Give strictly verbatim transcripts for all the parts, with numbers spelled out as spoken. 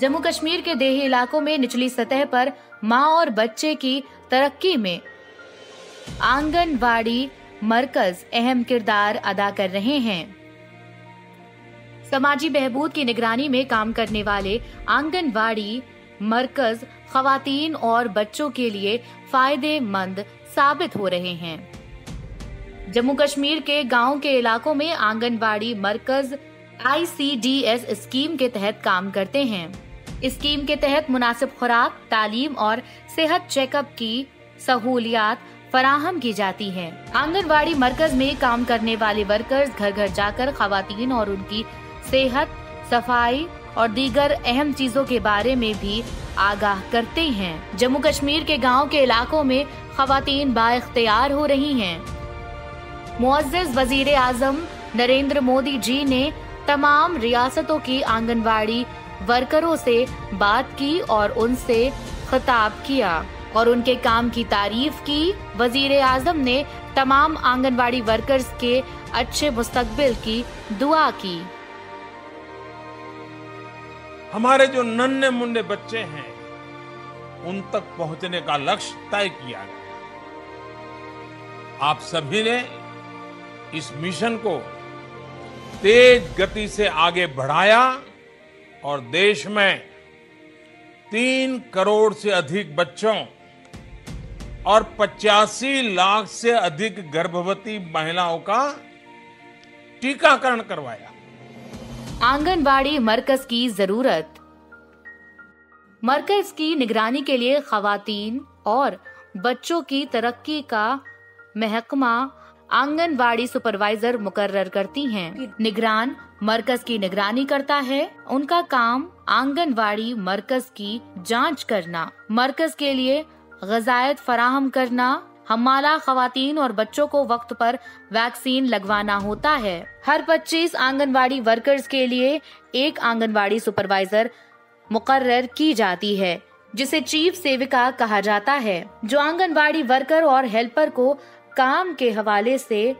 जम्मू कश्मीर के देही इलाकों में निचली सतह पर माँ और बच्चे की तरक्की में आंगनवाड़ी मरकज अहम किरदार अदा कर रहे हैं। समाजी बहबूद की निगरानी में काम करने वाले आंगनवाड़ी मरकज खवातीन और बच्चों के लिए फायदेमंद साबित हो रहे हैं। जम्मू कश्मीर के गांव के इलाकों में आंगनवाड़ी मरकज I C D S scheme के तहत काम करते हैं। स्कीम के तहत मुनासिब खुराक, तालीम और सेहत चेकअप की सहूलियात फराहम की जाती है। आंगनवाड़ी मरकज में काम करने वाले वर्कर्स घर घर जाकर खवातीन और उनकी सेहत, सफाई और दीगर अहम चीजों के बारे में भी आगाह करते हैं। जम्मू कश्मीर के गाँव के इलाकों में खवातीन बाइख्तियार हो रही हैं। मुअज़्ज़ज़ वज़ीर आज़म नरेंद्र मोदी जी ने तमाम रियासतों की आंगनवाड़ी वर्करों से बात की और उनसे खिताब किया और उनके काम की तारीफ की। वज़ीर आज़म ने तमाम आंगनवाड़ी वर्कर्स के अच्छे मुस्तकबिल की दुआ की। हमारे जो नन्हे मुन्ने बच्चे हैं उन तक पहुंचने का लक्ष्य तय किया गया। आप सभी ने इस मिशन को तेज गति से आगे बढ़ाया और देश में तीन करोड़ से अधिक बच्चों और पचासी लाख से अधिक गर्भवती महिलाओं का टीकाकरण करवाया। आंगनबाड़ी मरकज की जरूरत। मरकज की निगरानी के लिए खवातीन और बच्चों की तरक्की का महकमा आंगनवाड़ी सुपरवाइजर मुकर्रर करती हैं। निगरान मरकज की निगरानी करता है। उनका काम आंगनवाड़ी मरकज की जांच करना, मरकज के लिए गजायत फराहम करना, हमाला खवातीन और बच्चों को वक्त पर वैक्सीन लगवाना होता है। हर पच्चीस आंगनवाड़ी वर्कर्स के लिए एक आंगनवाड़ी सुपरवाइजर मुकर्रर की जाती है, जिसे चीफ सेविका कहा जाता है, जो आंगनवाड़ी वर्कर और हेल्पर को काम के हवाले से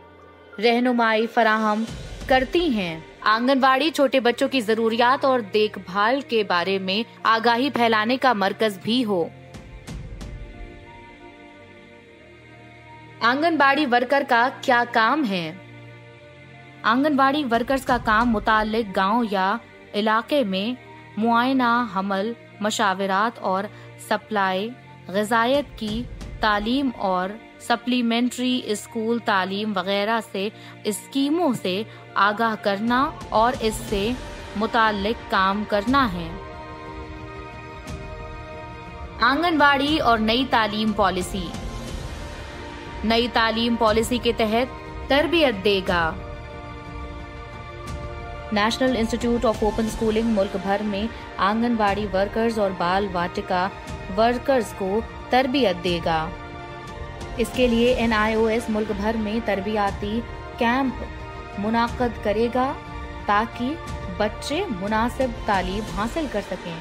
रहनुमाई फराहम करती हैं। आंगनवाड़ी छोटे बच्चों की जरूरियात और देखभाल के बारे में आगाही फैलाने का मरकज भी हो। आंगनवाड़ी वर्कर का क्या काम है? आंगनवाड़ी वर्कर्स का काम मुतालिक गांव या इलाके में मुआयना, हमल, मशावरात और सप्लाई, गजायत की तालीम और सप्लीमेंट्री स्कूल तालीम वगैरह से स्कीमों से आगाह करना और इससे मुतालिक काम करना है। आंगनवाड़ी और नई तालीम पॉलिसी। नई तालीम पॉलिसी के तहत तरबियत देगा। National Institute of Open Schooling मुल्क भर में आंगनवाड़ी वर्कर्स और बाल वाटिका वर्कर्स को तरबियत देगा। इसके लिए एन आई ओ एस मुल्क भर में तरबियाती कैंप मुनाक़द करेगा ताकि बच्चे मुनासिब तालीम हासिल कर सकें।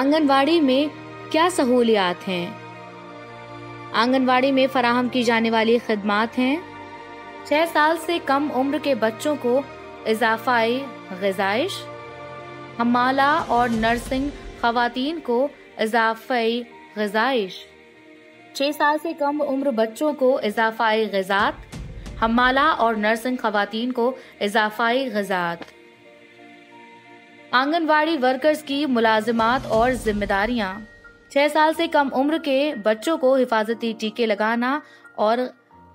आंगनवाड़ी में क्या सहूलियात हैं? आंगनवाड़ी में फराहम की जाने वाली खदमात हैं। छः साल से कम उम्र के बच्चों को इजाफाई ग़िज़ाइश, हमाला और नर्सिंग ख़वातीन को इजाफाई ग़िज़ाइश, छह साल से कम उम्र बच्चों को इजाफाई ग़िज़ात, हमाला और नर्सिंग ख़वातीन को इजाफाई ग़िज़ात। आंगनवाड़ी वर्कर्स की मुलाजिमात और जिम्मेदारियां। छह साल से कम उम्र के बच्चों को हिफाजती टीके लगाना और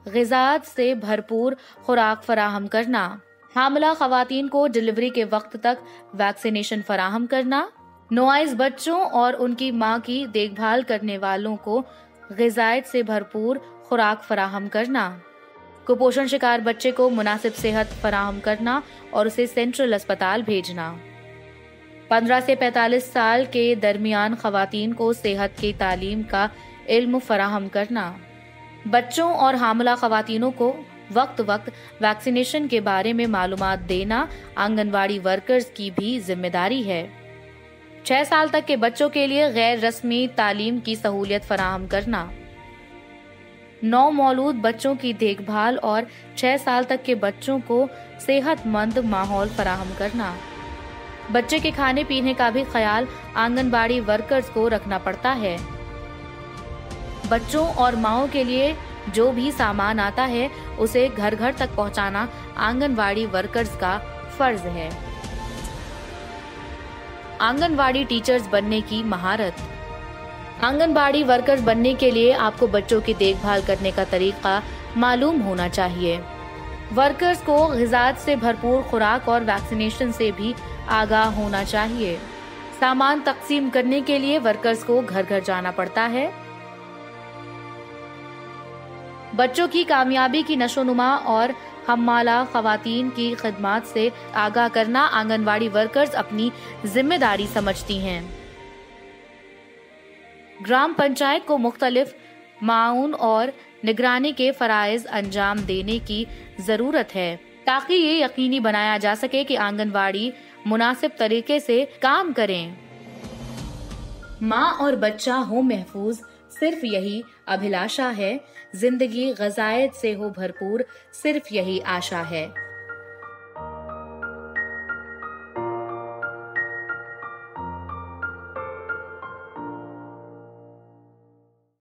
ग़िज़ात से भरपूर खुराक फराहम करना, हामला ख़वातीन को डिलीवरी के वक्त तक वैक्सीनेशन फराहम करना, नोआइस बच्चों और उनकी माँ की देखभाल करने वालों को ग़िज़ायत से भरपूर खुराक फराहम करना, कुपोषण शिकार बच्चे को मुनासिब सेहत फराहम करना और उसे सेंट्रल अस्पताल भेजना, पंद्रह से पैंतालीस साल के दरमियान ख़वातीन को सेहत की तालीम का इल्म फराहम करना, बच्चों और हामला ख़वातीनों को वक्त वक्त वैक्सीनेशन के बारे में मालूमात देना आंगनवाड़ी वर्कर्स की भी जिम्मेदारी है। छह साल तक के बच्चों के लिए गैर रस्मी तालीम की सहूलियत फराहम करना, नौ मौलूद बच्चों की देखभाल और छह साल तक के बच्चों को सेहतमंद माहौल फराहम करना, बच्चे के खाने पीने का भी ख्याल आंगनबाड़ी वर्कर्स को रखना पड़ता है। बच्चों और माओं के लिए जो भी सामान आता है उसे घर घर तक पहुंचाना आंगनबाड़ी वर्कर्स का फर्ज है। आंगनबाड़ी टीचर्स बनने की महारत। आंगनबाड़ी वर्कर्स बनने के लिए आपको बच्चों की देखभाल करने का तरीका मालूम होना चाहिए। वर्कर्स को ग़िज़ात से भरपूर खुराक और वैक्सीनेशन से भी आगाह होना चाहिए। सामान तकसीम करने के लिए वर्कर्स को घर घर जाना पड़ता है। बच्चों की कामयाबी की नशोनुमा और हम्माला ख़वातीन की खिदमात से आगाह करना आंगनबाड़ी वर्कर्स अपनी जिम्मेदारी समझती हैं। ग्राम पंचायत को मुख्तलिफ माउन और निगरानी के फ़राइज़ अंजाम देने की ज़रूरत है ताकि ये यकीनी बनाया जा सके कि आंगनबाड़ी मुनासिब तरीके से काम करें। माँ और बच्चा हो महफूज, सिर्फ यही अभिलाषा है। जिंदगी ग़ज़ायत से हो भरपूर, सिर्फ यही आशा है।